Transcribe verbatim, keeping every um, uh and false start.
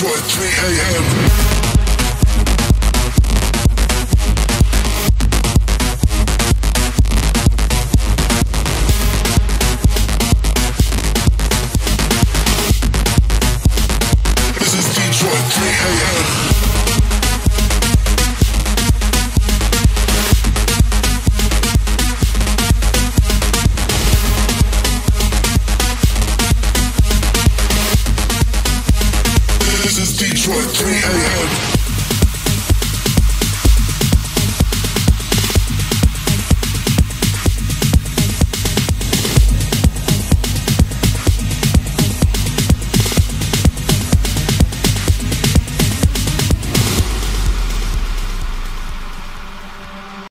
Detroit, three A M Detroit, three A M